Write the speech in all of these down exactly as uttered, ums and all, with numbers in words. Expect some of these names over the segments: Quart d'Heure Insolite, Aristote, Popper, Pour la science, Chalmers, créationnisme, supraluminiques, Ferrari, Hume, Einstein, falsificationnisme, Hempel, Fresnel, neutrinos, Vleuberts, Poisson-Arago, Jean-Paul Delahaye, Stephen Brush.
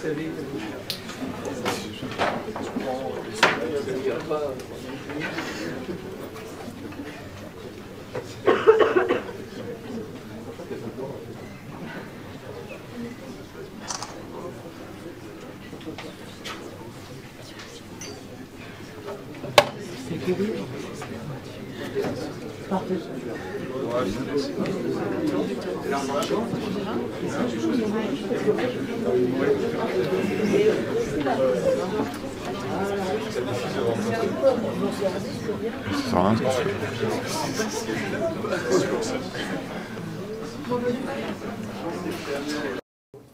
savez. C'est curieux. Parfait.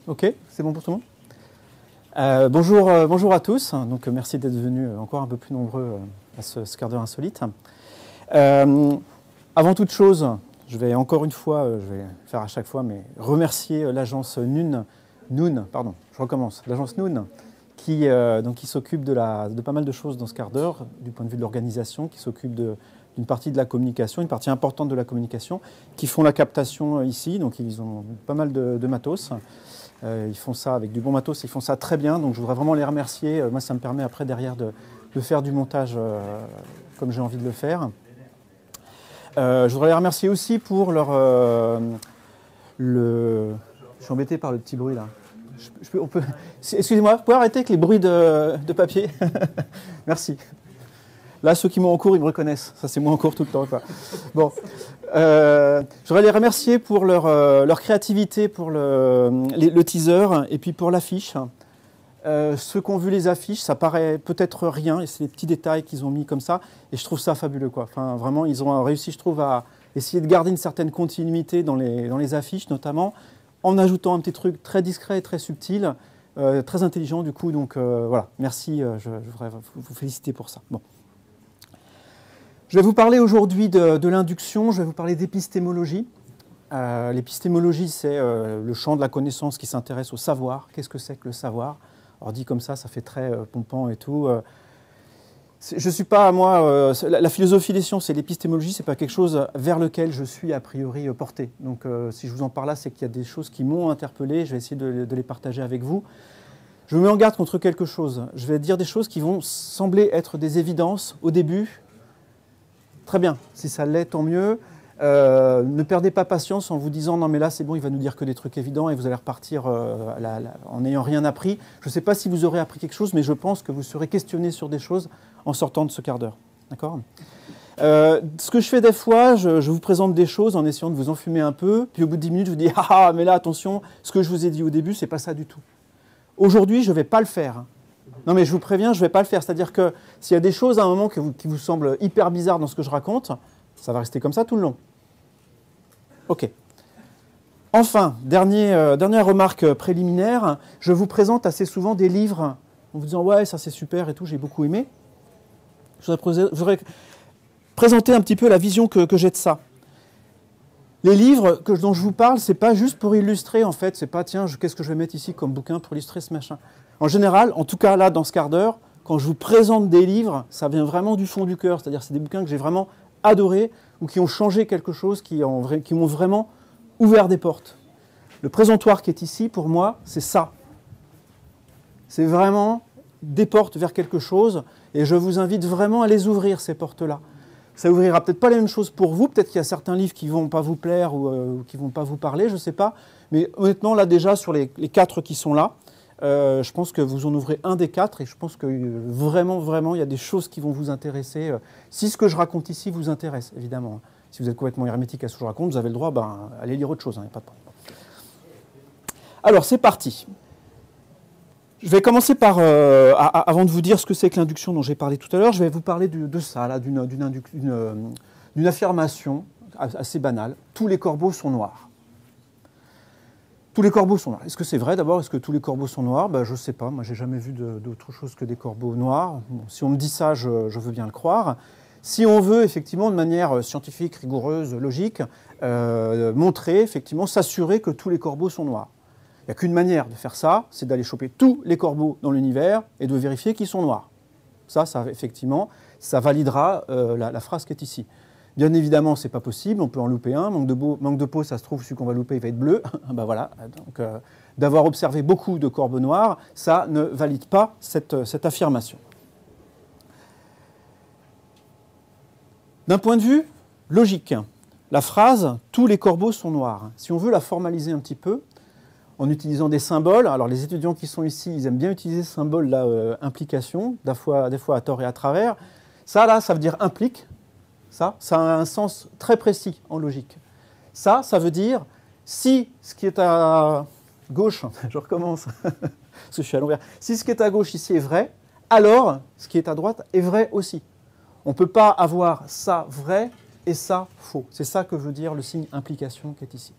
Ok, c'est bon pour tout le monde. Euh, bonjour, euh, bonjour à tous. Donc, euh, merci d'être venus euh, encore un peu plus nombreux euh, à ce, ce quart d'heure insolite. Euh, avant toute chose, je vais encore une fois, euh, je vais le faire à chaque fois, mais remercier euh, l'agence Noon, Noon, pardon, je recommence, l'agence Noon, qui, euh, donc, qui s'occupe de, de pas mal de choses dans ce quart d'heure, du point de vue de l'organisation, qui s'occupe d'une partie de la communication, une partie importante de la communication, qui font la captation euh, ici, donc ils ont pas mal de, de matos. Euh, ils font ça avec du bon matos, ils font ça très bien, donc je voudrais vraiment les remercier. Euh, moi, ça me permet après, derrière, de, de faire du montage euh, comme j'ai envie de le faire. Euh, je voudrais les remercier aussi pour leur... Euh, le... Je suis embêté par le petit bruit, là. Je, je peux, on peut... Excusez-moi, vous pouvez arrêter avec les bruits de, de papier? Merci. Là, ceux qui m'ont en cours, ils me reconnaissent. Ça, c'est moi en cours tout le temps. Quoi. Bon. Euh, je voudrais les remercier pour leur, euh, leur créativité, pour le, les, le teaser et puis pour l'affiche. Euh, ceux qui ont vu les affiches, ça paraît peut-être rien. Et c'est les petits détails qu'ils ont mis comme ça. Et je trouve ça fabuleux. Quoi. Enfin, vraiment, ils ont réussi, je trouve, à essayer de garder une certaine continuité dans les, dans les affiches, notamment, en ajoutant un petit truc très discret et très subtil, euh, très intelligent du coup. Donc euh, voilà, merci. Euh, je, je voudrais vous féliciter pour ça. Bon. Je vais vous parler aujourd'hui de, de l'induction, je vais vous parler d'épistémologie. Euh, l'épistémologie, c'est euh, le champ de la connaissance qui s'intéresse au savoir. Qu'est-ce que c'est que le savoir? Alors dit comme ça, ça fait très euh, pompant et tout. Euh, je suis pas, moi, euh, la, la philosophie des sciences et l'épistémologie, c'est pas quelque chose vers lequel je suis a priori porté. Donc euh, si je vous en parle là, c'est qu'il y a des choses qui m'ont interpellé, je vais essayer de, de les partager avec vous. Je me mets en garde contre quelque chose. Je vais dire des choses qui vont sembler être des évidences au début. Très bien, si ça l'est, tant mieux. Euh, ne perdez pas patience en vous disant « Non mais là, c'est bon, il va nous dire que des trucs évidents et vous allez repartir euh, la, la, en n'ayant rien appris. » Je ne sais pas si vous aurez appris quelque chose, mais je pense que vous serez questionné sur des choses en sortant de ce quart d'heure. D'accord ? Euh, ce que je fais des fois, je, je vous présente des choses en essayant de vous enfumer un peu, puis au bout de dix minutes, je vous dis « Ah, mais là, attention, ce que je vous ai dit au début, c'est pas ça du tout. » Aujourd'hui, je ne vais pas le faire. Non mais je vous préviens, je ne vais pas le faire. C'est-à-dire que s'il y a des choses à un moment que vous, qui vous semblent hyper bizarres dans ce que je raconte, ça va rester comme ça tout le long. Ok. Enfin, dernier, euh, dernière remarque préliminaire, je vous présente assez souvent des livres en vous disant « Ouais, ça c'est super et tout, j'ai beaucoup aimé ». Je voudrais, je voudrais présenter un petit peu la vision que, que j'ai de ça. Les livres que, dont je vous parle, ce n'est pas juste pour illustrer en fait, c'est pas « Tiens, qu'est-ce que je vais mettre ici comme bouquin pour illustrer ce machin ?» En général, en tout cas là, dans ce quart d'heure, quand je vous présente des livres, ça vient vraiment du fond du cœur. C'est-à-dire c'est des bouquins que j'ai vraiment adorés ou qui ont changé quelque chose, qui, qui m'ont vraiment ouvert des portes. Le présentoir qui est ici, pour moi, c'est ça. C'est vraiment des portes vers quelque chose et je vous invite vraiment à les ouvrir, ces portes-là. Ça ouvrira peut-être pas la même chose pour vous, peut-être qu'il y a certains livres qui ne vont pas vous plaire ou euh, qui ne vont pas vous parler, je ne sais pas. Mais honnêtement, là déjà, sur les, les quatre qui sont là, Euh, je pense que vous en ouvrez un des quatre et je pense que euh, vraiment, vraiment, il y a des choses qui vont vous intéresser. Euh, si ce que je raconte ici vous intéresse, évidemment. Si vous êtes complètement hermétique à ce que je raconte, vous avez le droit, ben, allez lire autre chose, hein, il n'y a pas de problème. Alors, c'est parti. Je vais commencer par, euh, à, à, avant de vous dire ce que c'est que l'induction dont j'ai parlé tout à l'heure, je vais vous parler de, de ça, d'une d'une affirmation assez banale. Tous les corbeaux sont noirs. Tous les corbeaux sont noirs. Est-ce que c'est vrai d'abord? Est-ce que tous les corbeaux sont noirs? Ben, je ne sais pas. Moi, je n'ai jamais vu d'autre chose que des corbeaux noirs. Bon, si on me dit ça, je, je veux bien le croire. Si on veut, effectivement, de manière scientifique, rigoureuse, logique, euh, montrer, effectivement, s'assurer que tous les corbeaux sont noirs. Il n'y a qu'une manière de faire ça, c'est d'aller choper tous les corbeaux dans l'univers et de vérifier qu'ils sont noirs. Ça, ça effectivement, ça validera euh, la, la phrase qui est ici. Bien évidemment, ce n'est pas possible, on peut en louper un. Manque de, beau, manque de peau, ça se trouve, celui qu'on va louper, il va être bleu. Ben voilà, donc euh, d'avoir observé beaucoup de courbes noires, ça ne valide pas cette, cette affirmation. D'un point de vue logique, la phrase « tous les corbeaux sont noirs », si on veut la formaliser un petit peu, en utilisant des symboles, alors les étudiants qui sont ici, ils aiment bien utiliser ce symbole là, euh, implication, des fois, des fois à tort et à travers, ça là, ça veut dire implique, ça, ça a un sens très précis en logique. Ça, ça veut dire si ce qui est à gauche, je recommence, parce que je suis à l'envers, si ce qui est à gauche ici est vrai, alors ce qui est à droite est vrai aussi. On ne peut pas avoir ça vrai et ça faux. C'est ça que veut dire le signe implication qui est ici.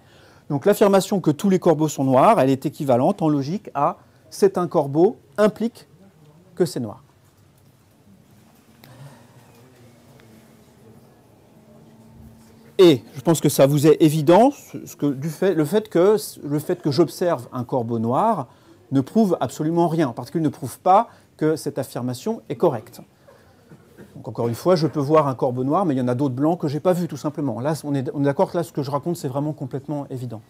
Donc l'affirmation que tous les corbeaux sont noirs, elle est équivalente en logique à c'est un corbeau implique que c'est noir. Et je pense que ça vous est évident, ce que, du fait, le fait que, le fait que j'observe un corbeau noir ne prouve absolument rien, parce qu'il ne prouve pas que cette affirmation est correcte. Donc encore une fois, je peux voir un corbeau noir, mais il y en a d'autres blancs que je n'ai pas vus, tout simplement. Là, on est, on est d'accord que là, ce que je raconte, c'est vraiment complètement évident.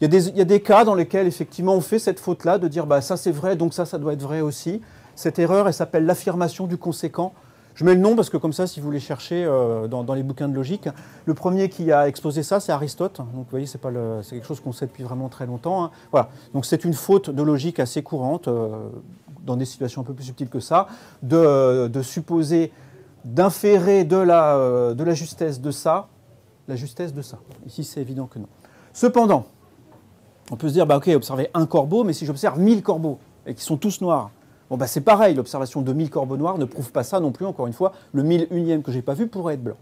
Il y a des, il y a des cas dans lesquels, effectivement, on fait cette faute-là, de dire bah, « ça c'est vrai, donc ça, ça doit être vrai aussi ». Cette erreur, elle s'appelle l'affirmation du conséquent. Je mets le nom parce que comme ça, si vous les cherchez euh, dans, dans les bouquins de logique, le premier qui a exposé ça, c'est Aristote. Donc vous voyez, c'est pas le, c'est quelque chose qu'on sait depuis vraiment très longtemps, hein. Voilà. Donc c'est une faute de logique assez courante, euh, dans des situations un peu plus subtiles que ça, de, de supposer, d'inférer de la, euh, de la justesse de ça, la justesse de ça. Ici, c'est évident que non. Cependant, on peut se dire, bah, ok, observer un corbeau, mais si j'observe mille corbeaux et qu'ils sont tous noirs, bon bah c'est pareil, l'observation de mille corbeaux noirs ne prouve pas ça non plus, encore une fois, le mille unième que je n'ai pas vu pourrait être blanc.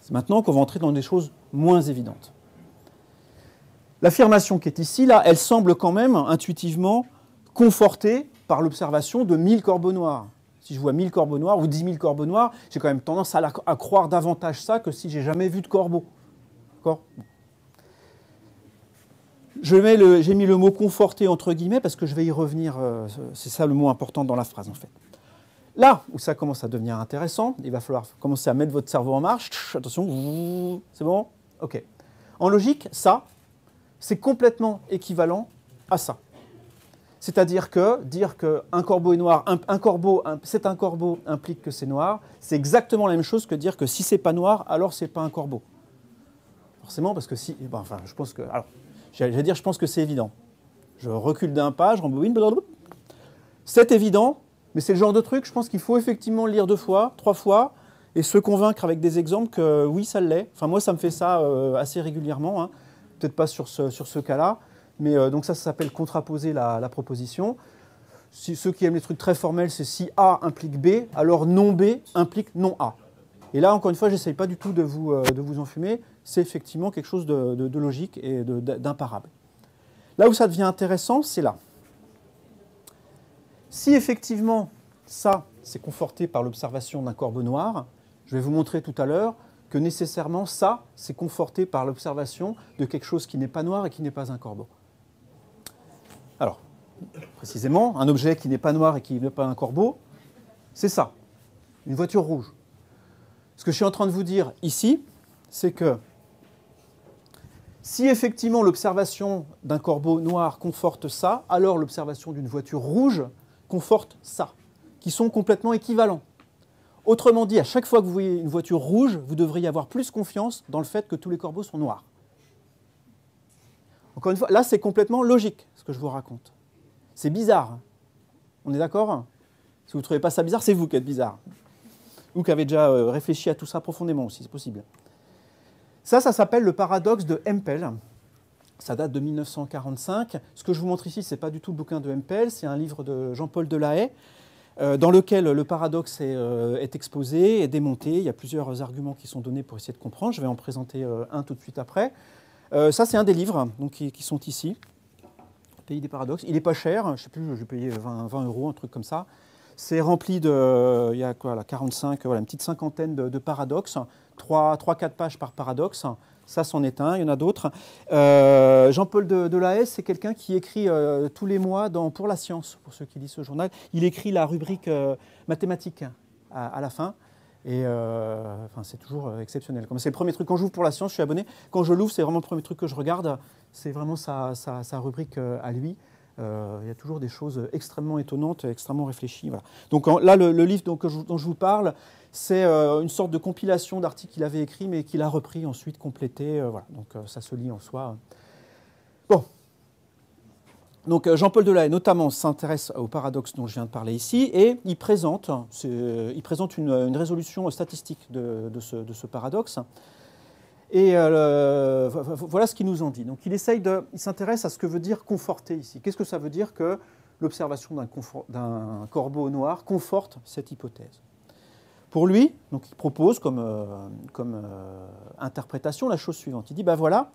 C'est maintenant qu'on va entrer dans des choses moins évidentes. L'affirmation qui est ici, là, elle semble quand même intuitivement confortée par l'observation de mille corbeaux noirs. Si je vois mille corbeaux noirs ou dix mille corbeaux noirs, j'ai quand même tendance à, la, à croire davantage ça que si j'ai jamais vu de corbeau. D'accord ? J'ai mis le mot « conforter » entre guillemets parce que je vais y revenir, euh, c'est ça le mot important dans la phrase en fait. Là où ça commence à devenir intéressant, il va falloir commencer à mettre votre cerveau en marche, tch, attention, c'est bon ? Ok. En logique, ça, c'est complètement équivalent à ça. C'est-à-dire que dire qu'un corbeau est noir, un, un corbeau, c'est un corbeau implique que c'est noir, c'est exactement la même chose que dire que si c'est pas noir, alors c'est pas un corbeau. Forcément parce que si, ben, enfin je pense que... Alors, j'allais dire, je pense que c'est évident. Je recule d'un pas, je rembobine. C'est évident, mais c'est le genre de truc, je pense qu'il faut effectivement lire deux fois, trois fois, et se convaincre avec des exemples que oui, ça l'est. Enfin, moi, ça me fait ça euh, assez régulièrement, hein. Peut-être pas sur ce, sur ce cas-là, mais euh, donc ça, ça s'appelle contraposer la, la proposition. Si, ceux qui aiment les trucs très formels, c'est si A implique B, alors non B implique non A. Et là, encore une fois, j'essaye pas du tout de vous, euh, de vous enfumer. C'est effectivement quelque chose de, de, de logique et d'imparable. Là où ça devient intéressant, c'est là. Si effectivement, ça, c'est conforté par l'observation d'un corbeau noir, je vais vous montrer tout à l'heure que nécessairement, ça, c'est conforté par l'observation de quelque chose qui n'est pas noir et qui n'est pas un corbeau. Alors, précisément, un objet qui n'est pas noir et qui n'est pas un corbeau, c'est ça, une voiture rouge. Ce que je suis en train de vous dire ici, c'est que si effectivement l'observation d'un corbeau noir conforte ça, alors l'observation d'une voiture rouge conforte ça, qui sont complètement équivalents. Autrement dit, à chaque fois que vous voyez une voiture rouge, vous devriez avoir plus confiance dans le fait que tous les corbeaux sont noirs. Encore une fois, là c'est complètement logique ce que je vous raconte. C'est bizarre. On est d'accord? Si vous ne trouvez pas ça bizarre, c'est vous qui êtes bizarre. Ou qui avez déjà réfléchi à tout ça profondément aussi, c'est possible. Ça, ça s'appelle le paradoxe de Hempel. Ça date de mille neuf cent quarante-cinq. Ce que je vous montre ici, ce n'est pas du tout le bouquin de Hempel, c'est un livre de Jean-Paul Delahaye, euh, dans lequel le paradoxe est, euh, est exposé, est démonté. Il y a plusieurs arguments qui sont donnés pour essayer de comprendre. Je vais en présenter euh, un tout de suite après. Euh, ça, c'est un des livres donc, qui, qui sont ici, Pays des paradoxes. Il n'est pas cher, je ne sais plus, j'ai payé vingt euros, un truc comme ça. C'est rempli de, euh, il y a quoi, là, quarante-cinq, voilà, une petite cinquantaine de, de paradoxes. trois à quatre pages par paradoxe, ça c'en est un, il y en a d'autres. Euh, Jean-Paul Delahaye, c'est quelqu'un qui écrit euh, tous les mois dans Pour la science, pour ceux qui lisent ce journal. Il écrit la rubrique euh, mathématiques à, à la fin. Et euh, enfin, c'est toujours exceptionnel. C'est le premier truc. Quand j'ouvre Pour la science, je suis abonné. Quand je l'ouvre, c'est vraiment le premier truc que je regarde. C'est vraiment sa, sa, sa rubrique à lui. Euh, il y a toujours des choses extrêmement étonnantes, extrêmement réfléchies. Voilà. Donc en, là, le, le livre dont, dont je vous parle, c'est euh, une sorte de compilation d'articles qu'il avait écrits, mais qu'il a repris ensuite, complété. Euh, voilà. Donc euh, ça se lit en soi. Bon. Donc Jean-Paul Delahaye, notamment, s'intéresse au paradoxe dont je viens de parler ici, et il présente, il présente une, une résolution statistique de, de, ce, de ce paradoxe. Et euh, voilà ce qu'il nous en dit. Donc il essaye de, il s'intéresse à ce que veut dire conforter ici. Qu'est-ce que ça veut dire que l'observation d'un corbeau noir conforte cette hypothèse? Pour lui, donc il propose comme, euh, comme euh, interprétation la chose suivante. Il dit, ben voilà,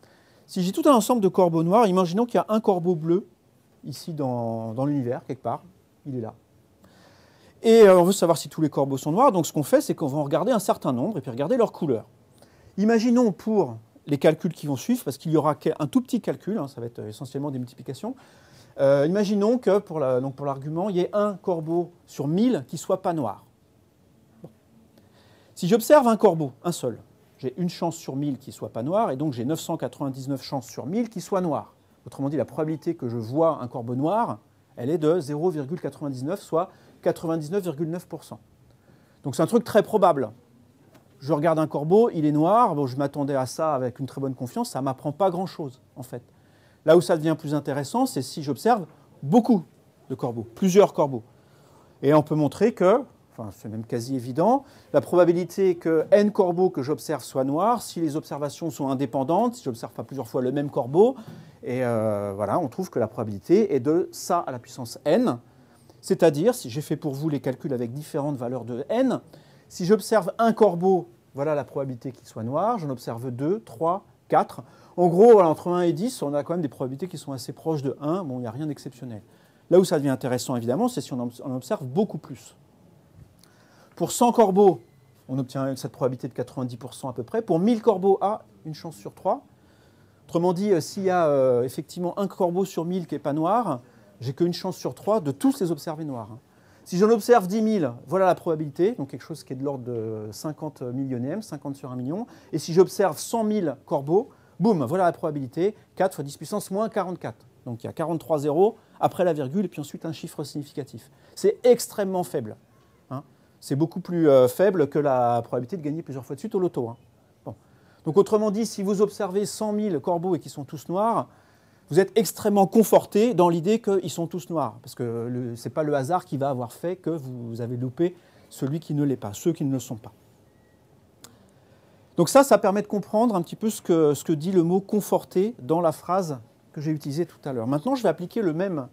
si j'ai tout un ensemble de corbeaux noirs, imaginons qu'il y a un corbeau bleu, ici dans, dans l'univers, quelque part, il est là. Et euh, on veut savoir si tous les corbeaux sont noirs, donc ce qu'on fait, c'est qu'on va en regarder un certain nombre et puis regarder leur couleur. Imaginons pour les calculs qui vont suivre, parce qu'il y aura un tout petit calcul, hein, ça va être essentiellement des multiplications, euh, imaginons que pour la, donc pour l'argument, il y ait un corbeau sur mille qui ne soit pas noir. Bon. Si j'observe un corbeau, un seul, j'ai une chance sur mille qui ne soit pas noir, et donc j'ai neuf cent quatre-vingt-dix-neuf chances sur mille qui soient noirs. Autrement dit, la probabilité que je vois un corbeau noir, elle est de zéro virgule quatre-vingt-dix-neuf, soit quatre-vingt-dix-neuf virgule neuf pour cent. Donc c'est un truc très probable. Je regarde un corbeau, il est noir, bon, je m'attendais à ça avec une très bonne confiance, ça ne m'apprend pas grand-chose, en fait. Là où ça devient plus intéressant, c'est si j'observe beaucoup de corbeaux, plusieurs corbeaux. Et on peut montrer que, enfin, c'est même quasi évident, la probabilité que n corbeaux que j'observe soient noirs, si les observations sont indépendantes, si je n'observe pas plusieurs fois le même corbeau, et euh, voilà, on trouve que la probabilité est de ça à la puissance n, c'est-à-dire, si j'ai fait pour vous les calculs avec différentes valeurs de n, si j'observe un corbeau, voilà la probabilité qu'il soit noir, j'en observe deux, trois, quatre, en gros, voilà, entre un et dix, on a quand même des probabilités qui sont assez proches de un, bon, il n'y a rien d'exceptionnel. Là où ça devient intéressant, évidemment, c'est si on en observe beaucoup plus. Pour cent corbeaux, on obtient cette probabilité de quatre-vingt-dix pour cent à peu près. Pour mille corbeaux, à une chance sur trois. Autrement dit, s'il y a euh, effectivement un corbeau sur mille qui n'est pas noir, j'ai qu'une chance sur trois de tous les observer noirs. Si j'en observe dix mille, voilà la probabilité, donc quelque chose qui est de l'ordre de cinquante millionième, cinquante sur un million. Et si j'observe cent mille corbeaux, boum, voilà la probabilité, quatre fois dix puissance moins quarante-quatre. Donc il y a quarante-trois zéros, après la virgule, et puis ensuite un chiffre significatif. C'est extrêmement faible. C'est beaucoup plus euh, faible que la probabilité de gagner plusieurs fois de suite au loto. Hein. Bon. Donc autrement dit, si vous observez cent mille corbeaux et qu'ils sont tous noirs, vous êtes extrêmement conforté dans l'idée qu'ils sont tous noirs, parce que ce n'est pas le hasard qui va avoir fait que vous avez loupé celui qui ne l'est pas, ceux qui ne le sont pas. Donc ça, ça permet de comprendre un petit peu ce que, ce que dit le mot « conforté » dans la phrase que j'ai utilisée tout à l'heure. Maintenant, je vais appliquer le même,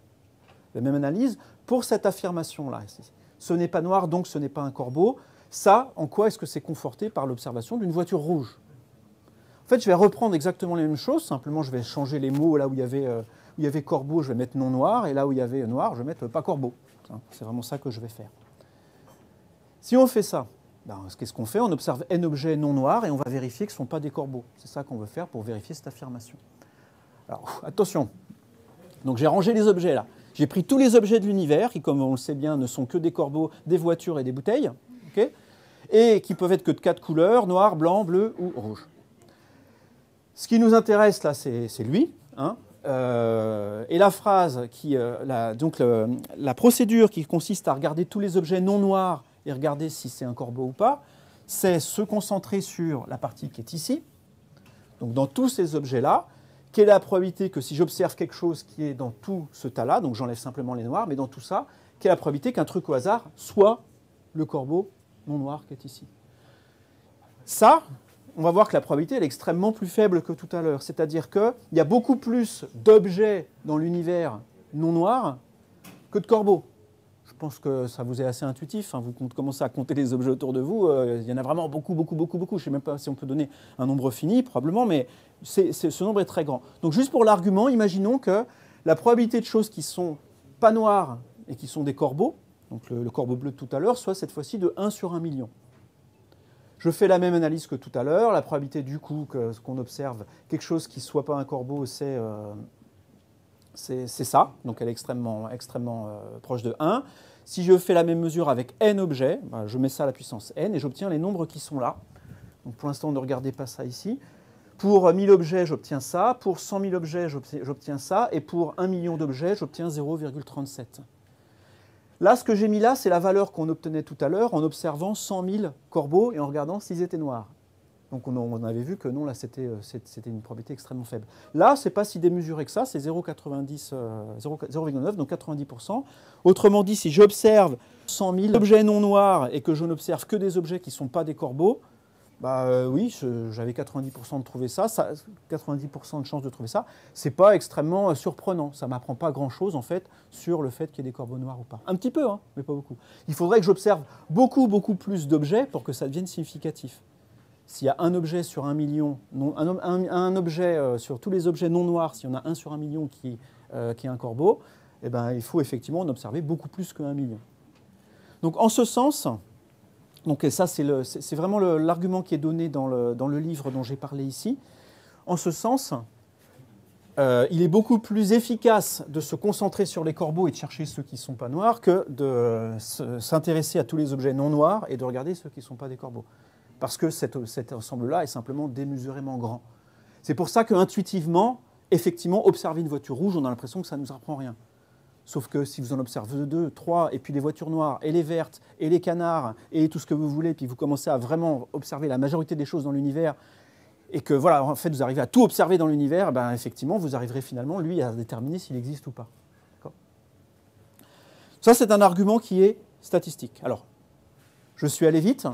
la même analyse pour cette affirmation-là, ici. Ce n'est pas noir, donc ce n'est pas un corbeau. Ça, en quoi est-ce que c'est conforté par l'observation d'une voiture rouge? En fait, je vais reprendre exactement les mêmes choses. Simplement, je vais changer les mots. Là où il y avait, euh, où il y avait corbeau, je vais mettre non noir. Et là où il y avait noir, je vais mettre pas corbeau. C'est vraiment ça que je vais faire. Si on fait ça, ben, qu'est-ce qu'on fait? On observe n objets non noirs et on va vérifier que ce ne sont pas des corbeaux. C'est ça qu'on veut faire pour vérifier cette affirmation. Alors, attention. Donc, j'ai rangé les objets, là. J'ai pris tous les objets de l'univers qui, comme on le sait bien, ne sont que des corbeaux, des voitures et des bouteilles, okay, et qui peuvent être que de quatre couleurs, noir, blanc, bleu ou rouge. Ce qui nous intéresse, là, c'est lui. Hein, euh, et la phrase, qui, euh, la, donc le, la procédure qui consiste à regarder tous les objets non noirs et regarder si c'est un corbeau ou pas, c'est se concentrer sur la partie qui est ici. Donc dans tous ces objets-là, quelle est la probabilité que si j'observe quelque chose qui est dans tout ce tas-là, donc j'enlève simplement les noirs, mais dans tout ça, quelle est la probabilité qu'un truc au hasard soit le corbeau non noir qui est ici? Ça, on va voir que la probabilité elle est extrêmement plus faible que tout à l'heure. C'est-à-dire qu'il y a beaucoup plus d'objets dans l'univers non noir que de corbeaux. Je pense que ça vous est assez intuitif. Hein. Vous commencez à compter les objets autour de vous. Euh, il y en a vraiment beaucoup, beaucoup, beaucoup, beaucoup. Je ne sais même pas si on peut donner un nombre fini, probablement, mais c'est, c'est, ce nombre est très grand. Donc juste pour l'argument, imaginons que la probabilité de choses qui ne sont pas noires et qui sont des corbeaux, donc le, le corbeau bleu de tout à l'heure, soit cette fois-ci de un sur un million. Je fais la même analyse que tout à l'heure. La probabilité du coup que ce qu'on observe, quelque chose qui ne soit pas un corbeau, c'est... Euh, C'est ça, donc elle est extrêmement, extrêmement euh, proche de un. Si je fais la même mesure avec n objets, ben je mets ça à la puissance n et j'obtiens les nombres qui sont là. Donc pour l'instant, ne regardez pas ça ici. Pour mille objets, j'obtiens ça. Pour cent mille objets, j'obtiens ça. Et pour un million d'objets, j'obtiens zéro virgule trente-sept. Là, ce que j'ai mis là, c'est la valeur qu'on obtenait tout à l'heure en observant cent mille corbeaux et en regardant s'ils étaient noirs. Donc on avait vu que non, là, c'était une probabilité extrêmement faible. Là, ce n'est pas si démesuré que ça, c'est zéro virgule neuf, donc quatre-vingt-dix pour cent. Autrement dit, si j'observe cent mille objets non noirs et que je n'observe que des objets qui ne sont pas des corbeaux, bah euh, oui, j'avais quatre-vingt-dix pour cent de trouver ça, ça quatre-vingt-dix pour cent de chance de trouver ça. Ce n'est pas extrêmement surprenant, ça ne m'apprend pas grand-chose en fait sur le fait qu'il y ait des corbeaux noirs ou pas. Un petit peu, hein, mais pas beaucoup. Il faudrait que j'observe beaucoup, beaucoup plus d'objets pour que ça devienne significatif. S'il y a un objet sur un million, non, un, un, un objet euh, sur tous les objets non noirs, s'il y en a un sur un million qui, euh, qui est un corbeau, eh ben, il faut effectivement en observer beaucoup plus qu'un million. Donc en ce sens, donc, et ça c'est vraiment l'argument qui est donné dans le, dans le livre dont j'ai parlé ici, en ce sens, euh, il est beaucoup plus efficace de se concentrer sur les corbeaux et de chercher ceux qui ne sont pas noirs que de euh, s'intéresser à tous les objets non noirs et de regarder ceux qui ne sont pas des corbeaux. Parce que cet, cet ensemble-là est simplement démesurément grand. C'est pour ça qu'intuitivement, effectivement, observer une voiture rouge, on a l'impression que ça ne nous apprend rien. Sauf que si vous en observez deux, trois, et puis les voitures noires, et les vertes, et les canards, et tout ce que vous voulez, puis vous commencez à vraiment observer la majorité des choses dans l'univers, et que voilà, en fait, vous arrivez à tout observer dans l'univers, ben, effectivement, vous arriverez finalement, lui, à déterminer s'il existe ou pas. Ça, c'est un argument qui est statistique. Alors, je suis allé vite.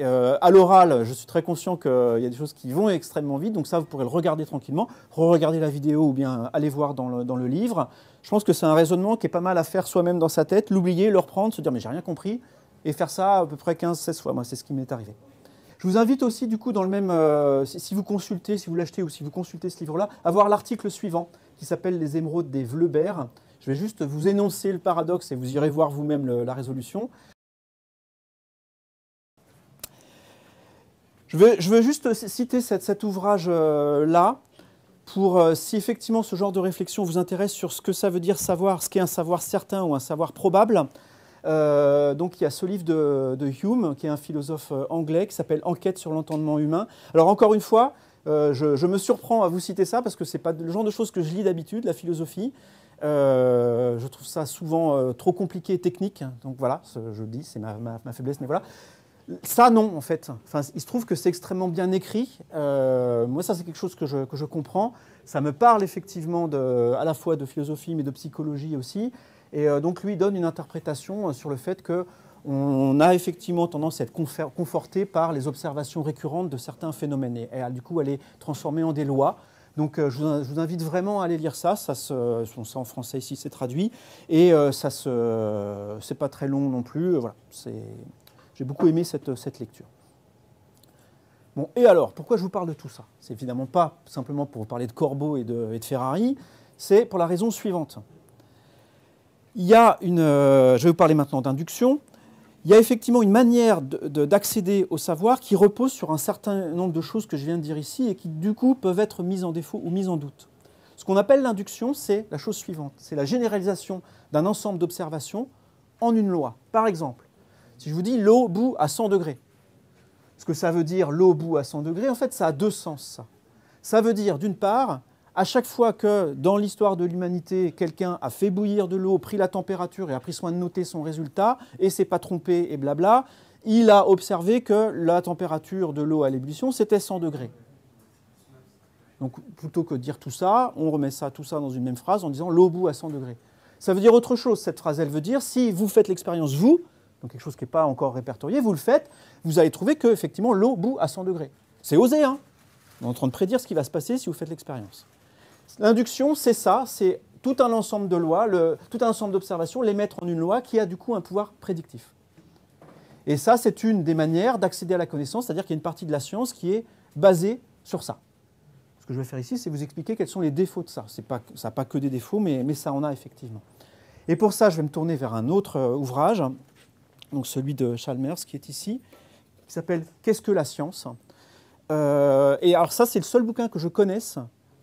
Euh, à l'oral, je suis très conscient qu'il euh, y a des choses qui vont extrêmement vite, donc ça, vous pourrez le regarder tranquillement, re-regarder la vidéo ou bien aller voir dans le, dans le livre. Je pense que c'est un raisonnement qui est pas mal à faire soi-même dans sa tête, l'oublier, le reprendre, se dire « mais j'ai rien compris », et faire ça à peu près quinze seize fois. Moi, c'est ce qui m'est arrivé. Je vous invite aussi, du coup, dans le même, euh, si vous consultez, si vous l'achetez ou si vous consultez ce livre-là, à voir l'article suivant, qui s'appelle « Les émeraudes des Vleuberts ». Je vais juste vous énoncer le paradoxe et vous irez voir vous-même la résolution. Je veux, je veux juste citer cette, cet ouvrage-là pour, euh, si effectivement ce genre de réflexion vous intéresse sur ce que ça veut dire savoir, ce qu'est un savoir certain ou un savoir probable. Euh, donc il y a ce livre de, de Hume, qui est un philosophe anglais, qui s'appelle « Enquête sur l'entendement humain ». Alors encore une fois, euh, je, je me surprends à vous citer ça parce que ce n'est pas le genre de choses que je lis d'habitude, la philosophie. Euh, je trouve ça souvent euh, trop compliqué et technique. Donc voilà, je le dis, c'est ma, ma, ma faiblesse, mais voilà. Ça, non, en fait. Enfin, il se trouve que c'est extrêmement bien écrit. Euh, moi, ça, c'est quelque chose que je, que je comprends. Ça me parle effectivement de, à la fois de philosophie, mais de psychologie aussi. Et euh, donc, lui donne une interprétation sur le fait que on a effectivement tendance à être conforté par les observations récurrentes de certains phénomènes. Et, et du coup, elle est transformée en des lois. Donc, euh, je, vous, je vous invite vraiment à aller lire ça. Ça, se, ça en français, ici, c'est traduit. Et euh, ça se, euh, c'est pas très long non plus. Euh, voilà, c'est... J'ai beaucoup aimé cette, cette lecture. Bon, et alors, pourquoi je vous parle de tout ça? C'est évidemment pas simplement pour vous parler de corbeaux et de, et de Ferrari, c'est pour la raison suivante. Il y a une, euh, je vais vous parler maintenant d'induction. Il y a effectivement une manière d'accéder au savoir qui repose sur un certain nombre de choses que je viens de dire ici et qui, du coup, peuvent être mises en défaut ou mises en doute. Ce qu'on appelle l'induction, c'est la chose suivante. C'est la généralisation d'un ensemble d'observations en une loi. Par exemple, si je vous dis l'eau bout à cent degrés, ce que ça veut dire l'eau bout à cent degrés, en fait, ça a deux sens. Ça, ça veut dire, d'une part, à chaque fois que dans l'histoire de l'humanité, quelqu'un a fait bouillir de l'eau, pris la température et a pris soin de noter son résultat, et s'est pas trompé et blabla, il a observé que la température de l'eau à l'ébullition, c'était cent degrés. Donc, plutôt que de dire tout ça, on remet ça, tout ça dans une même phrase en disant l'eau bout à cent degrés. Ça veut dire autre chose, cette phrase, elle veut dire, si vous faites l'expérience, vous, donc quelque chose qui n'est pas encore répertorié, vous le faites, vous allez trouver que effectivement l'eau bout à cent degrés. C'est osé, hein? On est en train de prédire ce qui va se passer si vous faites l'expérience. L'induction, c'est ça, c'est tout un ensemble de lois, le, tout un ensemble d'observations, les mettre en une loi qui a du coup un pouvoir prédictif. Et ça, c'est une des manières d'accéder à la connaissance, c'est-à-dire qu'il y a une partie de la science qui est basée sur ça. Ce que je vais faire ici, c'est vous expliquer quels sont les défauts de ça. Pas, ça n'a pas que des défauts, mais, mais ça en a effectivement. Et pour ça, je vais me tourner vers un autre euh, ouvrage, donc celui de Chalmers qui est ici, qui s'appelle « Qu'est-ce que la science ?» euh, Et alors ça, c'est le seul bouquin que je connaisse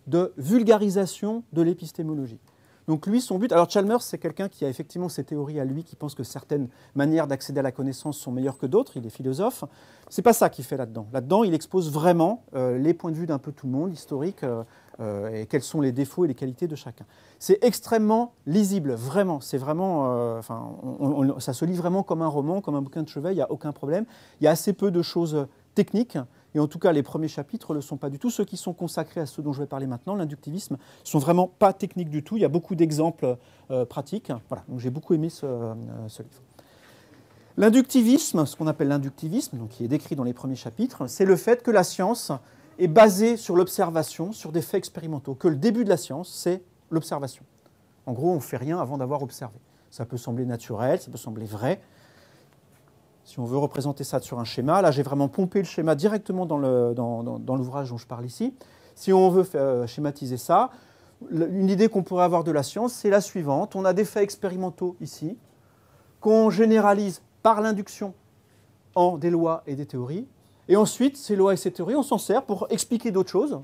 de vulgarisation de l'épistémologie. Donc lui, son but... Alors Chalmers, c'est quelqu'un qui a effectivement ses théories à lui, qui pense que certaines manières d'accéder à la connaissance sont meilleures que d'autres, il est philosophe. C'est pas ça qu'il fait là-dedans. Là-dedans, il expose vraiment euh, les points de vue d'un peu tout le monde, historique, euh, euh, et quels sont les défauts et les qualités de chacun. C'est extrêmement lisible, vraiment. C'est vraiment... Euh, enfin, on, on, ça se lit vraiment comme un roman, comme un bouquin de chevet, il n'y a aucun problème. Il y a assez peu de choses techniques. Et en tout cas, les premiers chapitres ne le sont pas du tout. Ceux qui sont consacrés à ceux dont je vais parler maintenant, l'inductivisme, ne sont vraiment pas techniques du tout. Il y a beaucoup d'exemples euh, pratiques. Voilà, donc j'ai beaucoup aimé ce, euh, ce livre. L'inductivisme, ce qu'on appelle l'inductivisme, donc qui est décrit dans les premiers chapitres, c'est le fait que la science est basée sur l'observation, sur des faits expérimentaux, que le début de la science, c'est l'observation. En gros, on ne fait rien avant d'avoir observé. Ça peut sembler naturel, ça peut sembler vrai. Si on veut représenter ça sur un schéma, là j'ai vraiment pompé le schéma directement dans l'ouvrage dans, dans, dans dont je parle ici. Si on veut euh, schématiser ça, une idée qu'on pourrait avoir de la science, c'est la suivante. On a des faits expérimentaux ici, qu'on généralise par l'induction en des lois et des théories. Et ensuite, ces lois et ces théories, on s'en sert pour expliquer d'autres choses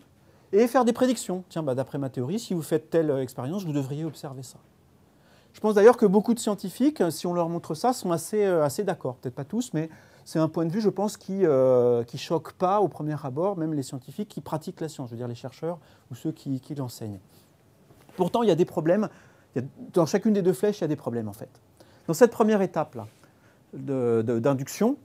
et faire des prédictions. Tiens, bah, d'après ma théorie, si vous faites telle expérience, vous devriez observer ça. Je pense d'ailleurs que beaucoup de scientifiques, si on leur montre ça, sont assez, assez d'accord. Peut-être pas tous, mais c'est un point de vue, je pense, qui euh, qui choque pas au premier abord, même les scientifiques qui pratiquent la science, je veux dire les chercheurs ou ceux qui, qui l'enseignent. Pourtant, il y a des problèmes. Il y a, dans chacune des deux flèches, il y a des problèmes, en fait. Dans cette première étape-là d'induction,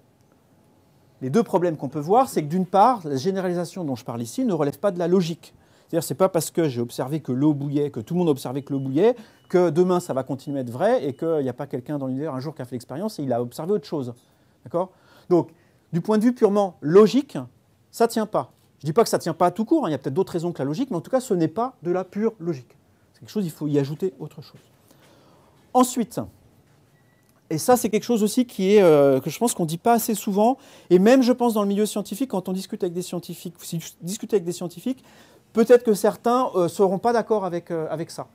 les deux problèmes qu'on peut voir, c'est que d'une part, la généralisation dont je parle ici ne relève pas de la logique. C'est-à-dire, c'est pas parce que j'ai observé que l'eau bouillait, que tout le monde observait que l'eau bouillait, que demain ça va continuer à être vrai et qu'il n'y a pas quelqu'un dans l'univers un jour qui a fait l'expérience et il a observé autre chose. D'accord? Donc, du point de vue purement logique, ça ne tient pas. Je ne dis pas que ça ne tient pas à tout court, hein. Il y a peut-être d'autres raisons que la logique, mais en tout cas, ce n'est pas de la pure logique. C'est quelque chose, il faut y ajouter autre chose. Ensuite, et ça c'est quelque chose aussi qui est, euh, que je pense qu'on ne dit pas assez souvent, et même je pense dans le milieu scientifique, quand on discute avec des scientifiques, si vous discutez avec des scientifiques, peut-être que certains ne euh, seront pas d'accord avec, euh, avec ça.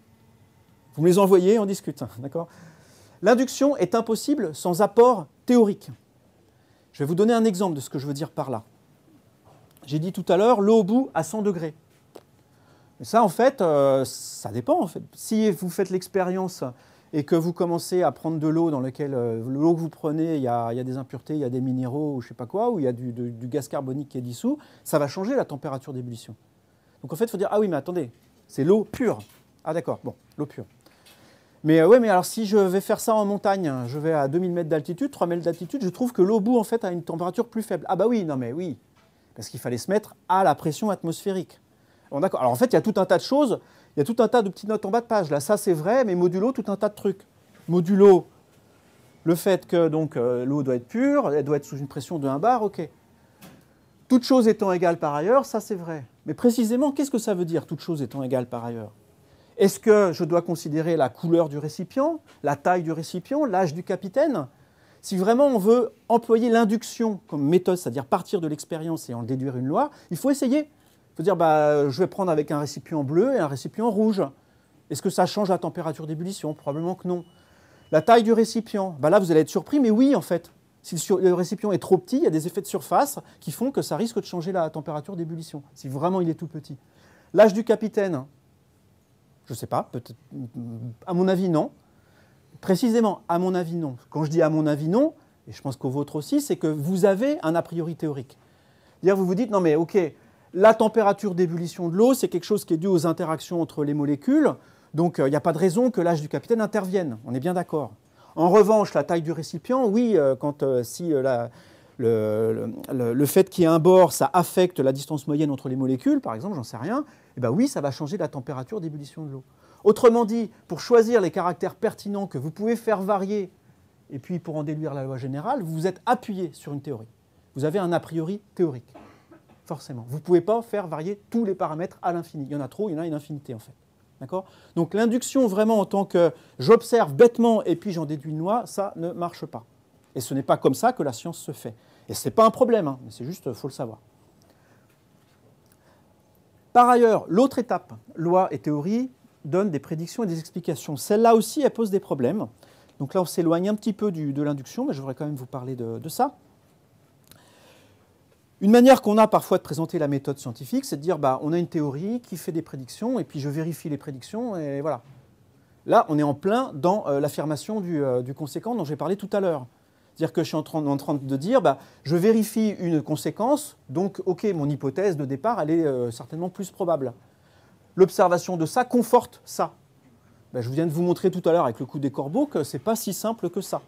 Vous me les envoyez et on discute. D'accord ? L'induction est impossible sans apport théorique. Je vais vous donner un exemple de ce que je veux dire par là. J'ai dit tout à l'heure, l'eau bout à cent degrés. Mais ça, en fait, euh, ça dépend. En fait. Si vous faites l'expérience et que vous commencez à prendre de l'eau dans laquelle euh, l'eau que vous prenez, il y, y a des impuretés, il y a des minéraux ou je ne sais pas quoi, ou il y a du, de, du gaz carbonique qui est dissous, ça va changer la température d'ébullition. Donc en fait, il faut dire, ah oui, mais attendez, c'est l'eau pure. Ah d'accord, bon, l'eau pure. Mais euh, ouais, mais alors si je vais faire ça en montagne, je vais à deux mille mètres d'altitude, trois mètres d'altitude, je trouve que l'eau bout en fait à une température plus faible. Ah bah oui, non mais oui, parce qu'il fallait se mettre à la pression atmosphérique. Bon, d'accord. Alors en fait, il y a tout un tas de choses, il y a tout un tas de petites notes en bas de page. Là, ça c'est vrai, mais modulo, tout un tas de trucs. Modulo, le fait que donc euh, l'eau doit être pure, elle doit être sous une pression de un bar, ok. Toute chose étant égale par ailleurs, ça c'est vrai. Mais précisément, qu'est-ce que ça veut dire, toute chose étant égale par ailleurs? Est-ce que je dois considérer la couleur du récipient, la taille du récipient, l'âge du capitaine? Si vraiment on veut employer l'induction comme méthode, c'est-à-dire partir de l'expérience et en déduire une loi, il faut essayer. Il faut dire, bah, je vais prendre avec un récipient bleu et un récipient rouge. Est-ce que ça change la température d'ébullition? Probablement que non. La taille du récipient, bah là vous allez être surpris, mais oui en fait. Si le, sur, le récipient est trop petit, il y a des effets de surface qui font que ça risque de changer la température d'ébullition, si vraiment il est tout petit. L'âge du capitaine, je ne sais pas, peut-être, à mon avis non. Précisément, à mon avis non. Quand je dis à mon avis non, et je pense qu'au vôtre aussi, c'est que vous avez un a priori théorique. C'est-à-dire vous vous dites, non mais ok, la température d'ébullition de l'eau, c'est quelque chose qui est dû aux interactions entre les molécules, donc il euh, n'y a pas de raison que l'âge du capitaine intervienne, on est bien d'accord. En revanche, la taille du récipient, oui, euh, quand euh, si euh, la, le, le, le fait qu'il y ait un bord, ça affecte la distance moyenne entre les molécules, par exemple, j'en sais rien, eh bien oui, ça va changer la température d'ébullition de l'eau. Autrement dit, pour choisir les caractères pertinents que vous pouvez faire varier, et puis pour en déduire la loi générale, vous vous êtes appuyé sur une théorie. Vous avez un a priori théorique, forcément. Vous ne pouvez pas faire varier tous les paramètres à l'infini. Il y en a trop, il y en a une infinité, en fait. Donc l'induction vraiment en tant que j'observe bêtement et puis j'en déduis une loi, ça ne marche pas. Et ce n'est pas comme ça que la science se fait. Et ce n'est pas un problème, hein, mais c'est juste, il faut le savoir. Par ailleurs, l'autre étape, loi et théorie, donne des prédictions et des explications. Celle-là aussi, elle pose des problèmes. Donc là, on s'éloigne un petit peu du, de l'induction, mais je voudrais quand même vous parler de, de ça. Une manière qu'on a parfois de présenter la méthode scientifique, c'est de dire bah, on a une théorie qui fait des prédictions et puis je vérifie les prédictions et voilà. Là, on est en plein dans euh, l'affirmation du, euh, du conséquent dont j'ai parlé tout à l'heure. C'est-à-dire que je suis en train, en train de dire, bah, je vérifie une conséquence, donc ok, mon hypothèse de départ, elle est euh, certainement plus probable. L'observation de ça conforte ça. Ben, je viens de vous montrer tout à l'heure avec le coup des corbeaux que ce n'est pas si simple que ça.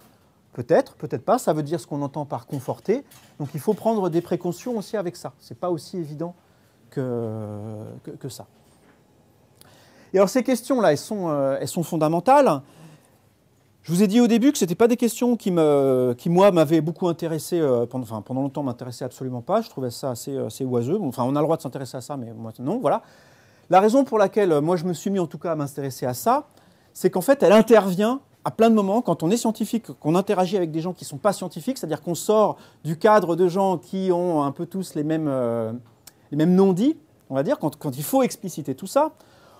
Peut-être, peut-être pas, ça veut dire ce qu'on entend par conforter. Donc il faut prendre des précautions aussi avec ça. Ce n'est pas aussi évident que, que, que ça. Et alors ces questions-là, elles sont, euh, elles sont fondamentales. Je vous ai dit au début que ce n'étaient pas des questions qui, me, qui moi, m'avaient beaucoup intéressé, euh, pendant, enfin, pendant longtemps, ne m'intéressaient absolument pas. Je trouvais ça assez, assez oiseux. Bon, enfin, on a le droit de s'intéresser à ça, mais moi, non, voilà. La raison pour laquelle moi je me suis mis en tout cas à m'intéresser à ça, c'est qu'en fait elle intervient à plein de moments quand on est scientifique, qu'on interagit avec des gens qui ne sont pas scientifiques, c'est-à-dire qu'on sort du cadre de gens qui ont un peu tous les mêmes, euh, les mêmes non-dits, on va dire, quand, quand il faut expliciter tout ça,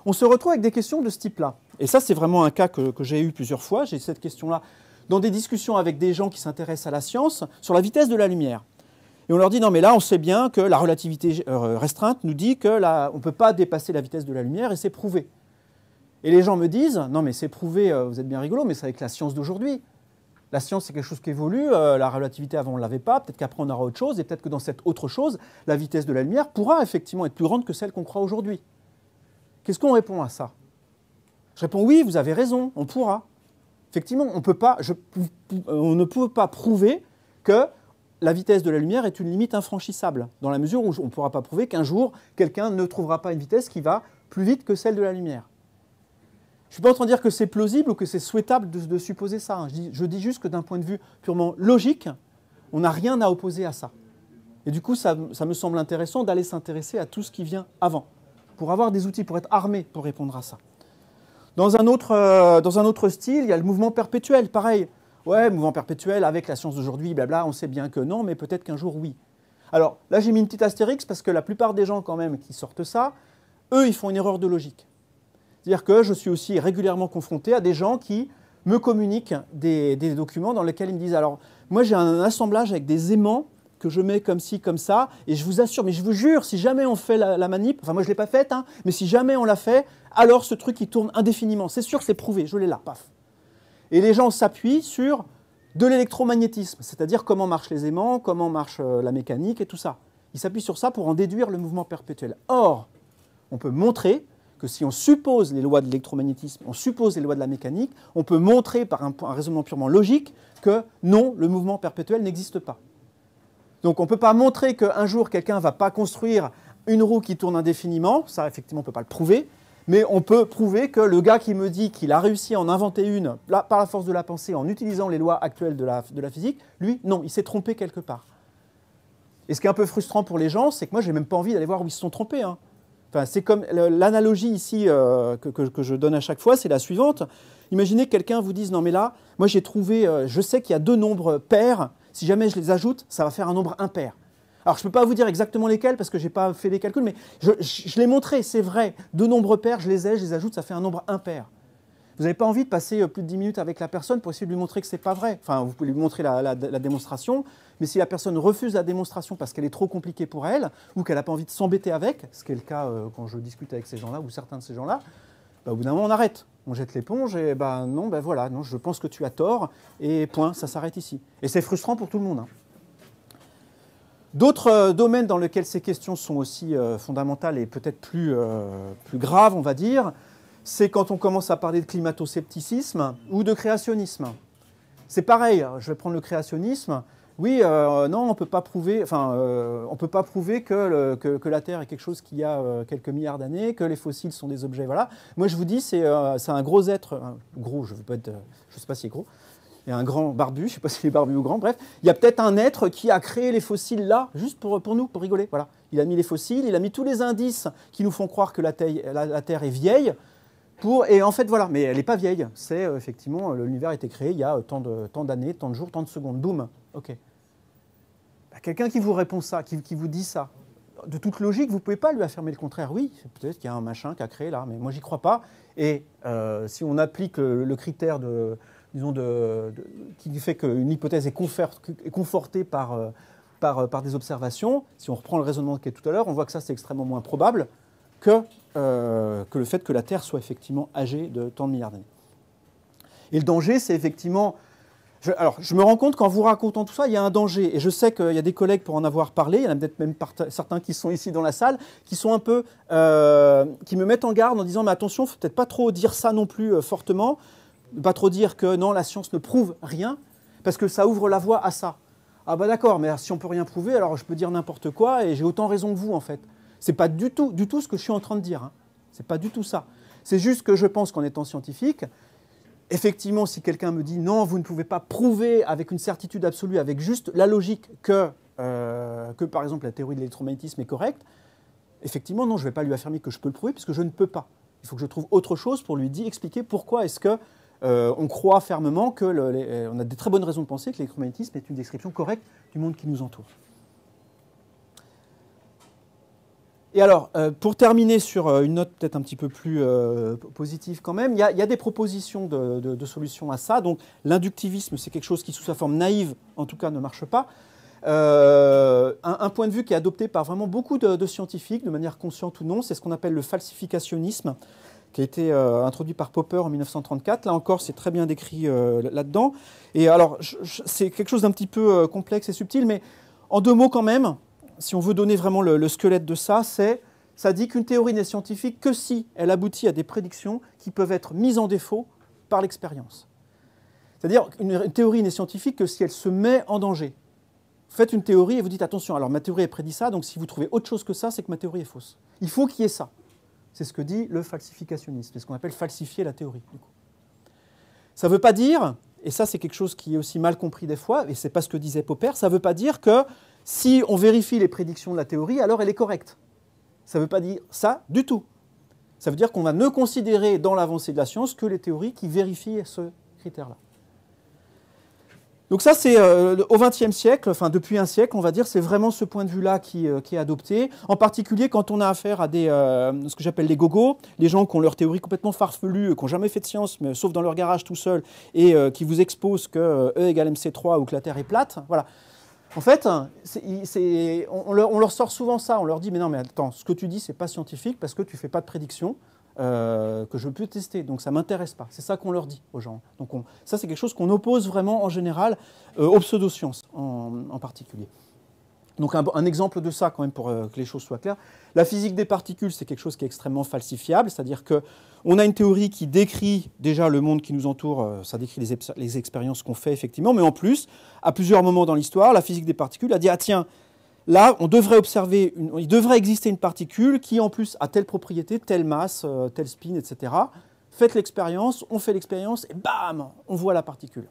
on se retrouve avec des questions de ce type-là. Et ça c'est vraiment un cas que, que j'ai eu plusieurs fois, j'ai cette question-là dans des discussions avec des gens qui s'intéressent à la science sur la vitesse de la lumière. Et on leur dit, non mais là, on sait bien que la relativité restreinte nous dit que là, on ne peut pas dépasser la vitesse de la lumière et c'est prouvé. Et les gens me disent, non mais c'est prouvé, vous êtes bien rigolo, mais c'est avec la science d'aujourd'hui. La science, c'est quelque chose qui évolue, la relativité avant, on ne l'avait pas, peut-être qu'après, on aura autre chose, et peut-être que dans cette autre chose, la vitesse de la lumière pourra effectivement être plus grande que celle qu'on croit aujourd'hui. Qu'est-ce qu'on répond à ça? Je réponds, oui, vous avez raison, on pourra. Effectivement, on, peut pas, je, on ne peut pas prouver que la vitesse de la lumière est une limite infranchissable, dans la mesure où on ne pourra pas prouver qu'un jour, quelqu'un ne trouvera pas une vitesse qui va plus vite que celle de la lumière. Je ne suis pas en train de dire que c'est plausible ou que c'est souhaitable de, de supposer ça. Hein. Je, dis, je dis juste que d'un point de vue purement logique, on n'a rien à opposer à ça. Et du coup, ça, ça me semble intéressant d'aller s'intéresser à tout ce qui vient avant, pour avoir des outils, pour être armé pour répondre à ça. Dans un autre, euh, dans un autre style, il y a le mouvement perpétuel, pareil. Ouais, mouvement perpétuel, avec la science d'aujourd'hui, blabla, on sait bien que non, mais peut-être qu'un jour, oui. Alors, là, j'ai mis une petite astérix parce que la plupart des gens, quand même, qui sortent ça, eux, ils font une erreur de logique. C'est-à-dire que je suis aussi régulièrement confronté à des gens qui me communiquent des, des documents dans lesquels ils me disent, alors, moi, j'ai un assemblage avec des aimants que je mets comme ci, comme ça, et je vous assure, mais je vous jure, si jamais on fait la, la manip, enfin, moi, je ne l'ai pas faite, hein, mais si jamais on l'a fait, alors ce truc, il tourne indéfiniment. C'est sûr, c'est prouvé, je l'ai là, paf. Et les gens s'appuient sur de l'électromagnétisme, c'est-à-dire comment marchent les aimants, comment marche la mécanique et tout ça. Ils s'appuient sur ça pour en déduire le mouvement perpétuel. Or, on peut montrer que si on suppose les lois de l'électromagnétisme, on suppose les lois de la mécanique, on peut montrer par un, un raisonnement purement logique que non, le mouvement perpétuel n'existe pas. Donc on ne peut pas montrer qu'un jour quelqu'un ne va pas construire une roue qui tourne indéfiniment, ça effectivement on ne peut pas le prouver, mais on peut prouver que le gars qui me dit qu'il a réussi à en inventer une là, par la force de la pensée, en utilisant les lois actuelles de la, de la physique, lui, non, il s'est trompé quelque part. Et ce qui est un peu frustrant pour les gens, c'est que moi, je n'ai même pas envie d'aller voir où ils se sont trompés. Hein. Enfin, c'est comme l'analogie ici euh, que, que, que je donne à chaque fois, c'est la suivante. Imaginez que quelqu'un vous dise, non mais là, moi j'ai trouvé, euh, je sais qu'il y a deux nombres pairs, si jamais je les ajoute, ça va faire un nombre impair. Alors, je ne peux pas vous dire exactement lesquels parce que je n'ai pas fait les calculs, mais je, je, je l'ai montré, c'est vrai. De nombreux pairs, je les ai, je les ajoute, ça fait un nombre impair. Vous n'avez pas envie de passer plus de dix minutes avec la personne pour essayer de lui montrer que ce n'est pas vrai. Enfin, vous pouvez lui montrer la, la, la démonstration, mais si la personne refuse la démonstration parce qu'elle est trop compliquée pour elle ou qu'elle n'a pas envie de s'embêter avec, ce qui est le cas euh, quand je discute avec ces gens-là ou certains de ces gens-là, bah, au bout d'un moment, on arrête. On jette l'éponge et bah, non, bah, voilà, non, je pense que tu as tort et point, ça s'arrête ici. Et c'est frustrant pour tout le monde. Hein. D'autres euh, domaines dans lesquels ces questions sont aussi euh, fondamentales et peut-être plus, euh, plus graves, on va dire, c'est quand on commence à parler de climato-scepticisme ou de créationnisme. C'est pareil, je vais prendre le créationnisme. Oui, euh, non, on ne peut pas prouver, enfin, euh, on peut pas prouver que, le, que, que la Terre est quelque chose qui a euh, quelques milliards d'années, que les fossiles sont des objets, voilà. Moi, je vous dis, c'est euh, un gros être, hein, gros, je ne euh, sais pas si c'est gros, il y a un grand barbu, je ne sais pas s'il est barbu ou grand, bref, il y a peut-être un être qui a créé les fossiles là, juste pour, pour nous, pour rigoler, voilà. Il a mis les fossiles, il a mis tous les indices qui nous font croire que la, taille, la, la Terre est vieille, pour, et en fait, voilà, mais elle n'est pas vieille, c'est euh, effectivement, l'univers a été créé il y a euh, tant de, tant d'années, tant de jours, tant de secondes, boum, ok. Bah, quelqu'un qui vous répond ça, qui, qui vous dit ça, de toute logique, vous ne pouvez pas lui affirmer le contraire, oui, peut-être qu'il y a un machin qui a créé là, mais moi, j'y crois pas, et euh, si on applique le, le critère de... disons, de, de, qui fait qu'une hypothèse est, confort, est confortée par, euh, par, euh, par des observations, si on reprend le raisonnement qu'il y a tout à l'heure, on voit que ça, c'est extrêmement moins probable que, euh, que le fait que la Terre soit effectivement âgée de tant de milliards d'années. Et le danger, c'est effectivement... Je, alors, je me rends compte qu'en vous racontant tout ça, il y a un danger. Et je sais qu'il y a des collègues pour en avoir parlé, il y en a peut-être même certains qui sont ici dans la salle, qui sont un peu... Euh, qui me mettent en garde en disant « Mais attention, il ne faut peut-être pas trop dire ça non plus euh, fortement, pas trop dire que non, la science ne prouve rien, parce que ça ouvre la voie à ça. » Ah bah d'accord, mais si on ne peut rien prouver, alors je peux dire n'importe quoi et j'ai autant raison que vous, en fait. C'est pas du tout, du tout ce que je suis en train de dire. Hein. C'est pas du tout ça. C'est juste que je pense qu'en étant scientifique... Effectivement, si quelqu'un me dit « Non, vous ne pouvez pas prouver avec une certitude absolue, avec juste la logique que, euh, que par exemple, la théorie de l'électromagnétisme est correcte », effectivement, non, je ne vais pas lui affirmer que je peux le prouver puisque je ne peux pas. Il faut que je trouve autre chose pour lui dire, expliquer pourquoi est-ce qu'on euh, croit fermement que le, les, on a des très bonnes raisons de penser que l'électromagnétisme est une description correcte du monde qui nous entoure. Et alors, euh, pour terminer sur euh, une note peut-être un petit peu plus euh, positive quand même, il y, y a des propositions de, de, de solutions à ça. Donc, l'inductivisme, c'est quelque chose qui, sous sa forme naïve, en tout cas, ne marche pas. Euh, un, un point de vue qui est adopté par vraiment beaucoup de, de scientifiques, de manière consciente ou non, c'est ce qu'on appelle le falsificationnisme, qui a été euh, introduit par Popper en mille neuf cent trente-quatre. Là encore, c'est très bien décrit euh, là-dedans. Et alors, c'est quelque chose d'un petit peu euh, complexe et subtil, mais en deux mots quand même, si on veut donner vraiment le, le squelette de ça, c'est, ça dit qu'une théorie n'est scientifique que si elle aboutit à des prédictions qui peuvent être mises en défaut par l'expérience. C'est-à-dire qu'une théorie n'est scientifique que si elle se met en danger. Vous faites une théorie et vous dites, attention, alors ma théorie a prédit ça, donc si vous trouvez autre chose que ça, c'est que ma théorie est fausse. Il faut qu'il y ait ça. C'est ce que dit le falsificationnisme, c'est ce qu'on appelle falsifier la théorie. Du coup. Ça ne veut pas dire, et ça c'est quelque chose qui est aussi mal compris des fois, et ce n'est pas ce que disait Popper, ça ne veut pas dire que si on vérifie les prédictions de la théorie, alors elle est correcte. Ça ne veut pas dire ça du tout. Ça veut dire qu'on va ne considérer dans l'avancée de la science que les théories qui vérifient ce critère-là. Donc ça, c'est euh, au vingtième siècle, enfin depuis un siècle, on va dire, c'est vraiment ce point de vue-là qui, euh, qui est adopté, en particulier quand on a affaire à des, euh, ce que j'appelle les gogos, les gens qui ont leur théorie complètement farfelue, qui n'ont jamais fait de science, mais, sauf dans leur garage tout seul, et euh, qui vous exposent que euh, E égale M C trois ou que la Terre est plate, voilà. En fait, c'est, c'est, on, leur, on leur sort souvent ça, on leur dit « mais non, mais attends, ce que tu dis, c'est pas scientifique parce que tu fais pas de prédiction euh, que je peux tester, donc ça m'intéresse pas ». C'est ça qu'on leur dit aux gens. Donc on, ça, c'est quelque chose qu'on oppose vraiment en général euh, aux pseudosciences en, en particulier. Donc un, un exemple de ça quand même pour euh, que les choses soient claires. La physique des particules, c'est quelque chose qui est extrêmement falsifiable, c'est-à-dire qu'on a une théorie qui décrit déjà le monde qui nous entoure, euh, ça décrit les, les expériences qu'on fait effectivement, mais en plus, à plusieurs moments dans l'histoire, la physique des particules a dit « Ah tiens, là, on devrait observer, une, il devrait exister une particule qui en plus a telle propriété, telle masse, euh, telle spin, et cetera. Faites l'expérience, on fait l'expérience et bam, on voit la particule. »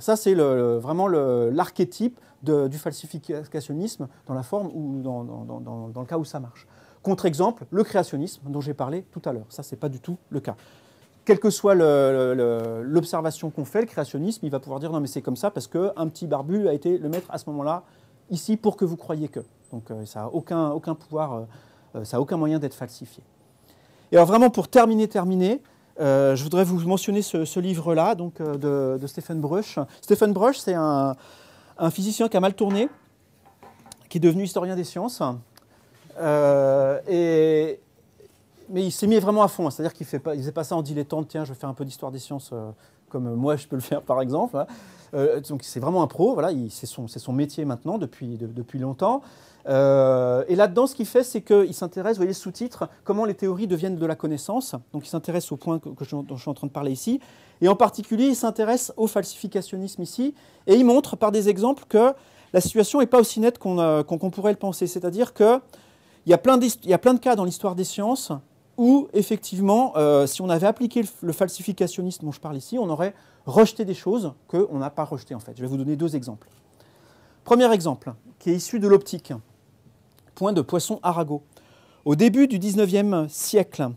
Ça, c'est le, vraiment l'archétype du falsificationnisme dans la forme ou dans, dans, dans, dans le cas où ça marche. Contre-exemple, le créationnisme dont j'ai parlé tout à l'heure. Ça, ce n'est pas du tout le cas. Quelle que soit l'observation qu'on fait, le créationnisme, il va pouvoir dire « Non, mais c'est comme ça parce qu'un petit barbu a été le maître à ce moment-là, ici, pour que vous croyiez que. » Donc, euh, ça n'a aucun, aucun pouvoir, euh, ça n'a aucun moyen d'être falsifié. Et alors, vraiment, pour terminer, terminer, Euh, je voudrais vous mentionner ce, ce livre-là, donc euh, de, de Stephen Brush. Stephen Brush, c'est un, un physicien qui a mal tourné, qui est devenu historien des sciences, euh, et, mais il s'est mis vraiment à fond, hein, c'est-à-dire qu'il ne faisait pas ça en dilettante, tiens, je vais faire un peu d'histoire des sciences euh, comme moi je peux le faire par exemple. Hein. Euh, donc c'est vraiment un pro, voilà, c'est son, son métier maintenant depuis, de, depuis longtemps. Euh, et là-dedans, ce qu'il fait, c'est qu'il s'intéresse, vous voyez le sous-titre, comment les théories deviennent de la connaissance. Donc il s'intéresse au point que, que je, dont je suis en train de parler ici. Et en particulier, il s'intéresse au falsificationnisme ici. Et il montre par des exemples que la situation n'est pas aussi nette qu'on euh, qu'on, qu'on pourrait le penser. C'est-à-dire qu'il y, y a plein de cas dans l'histoire des sciences où, effectivement, euh, si on avait appliqué le, le falsificationnisme dont je parle ici, on aurait rejeté des choses qu'on n'a pas rejetées, en fait. Je vais vous donner deux exemples. Premier exemple, qui est issu de l'optique. Point de Poisson-Arago. Au début du dix-neuvième siècle,